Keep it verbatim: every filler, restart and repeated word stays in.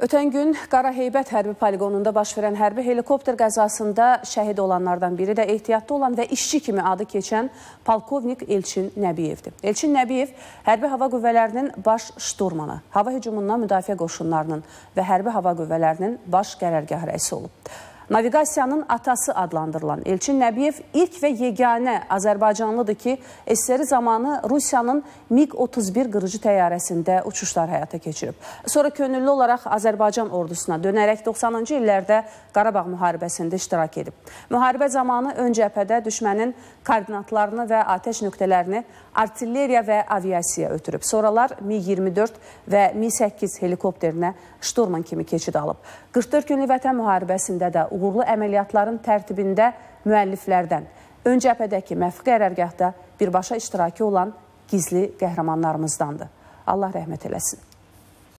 Ötən gün Qara Heybət hərbi poligonunda baş verən hərbi helikopter qəzasında şəhid olanlardan biri də ehtiyatda olan və işçi kimi adı keçən Polkovnik Elçin Nəbiyevdir. Elçin Nəbiyev hərbi hava qüvvələrinin baş şturmanı, hava hücumundan müdafiə qoşunlarının və hərbi hava qüvvələrinin baş qərargah rəisi olub. Navigasiyanın atası adlandırılan Elçin Nəbiyev ilk və yeganə Azərbaycanlıdır ki, eseri zamanı Rusiyanın MiG otuz bir qırıcı təyyarəsində uçuşlar həyata keçirib. Sonra könüllü olaraq Azərbaycan ordusuna dönərək doxsanıncı illərdə Qarabağ müharibəsində iştirak edib. Müharibə zamanı ön cəbhədə düşmənin koordinatlarını və atəş nöqtələrini artilleriya və aviasiyaya ötürüb. Sonralar Mi iyirmi dörd və Mi səkkiz helikopterinə şturman kimi keçid alıb. qırx dörd günlük vətən müharibəsində də uğurlu əməliyyatların tərtibində müəlliflərdən, ön cəbhədəki məfv qərargahda birbaşa iştirakı olan gizli qəhrəmanlarımızdandır. Allah rəhmət eləsin.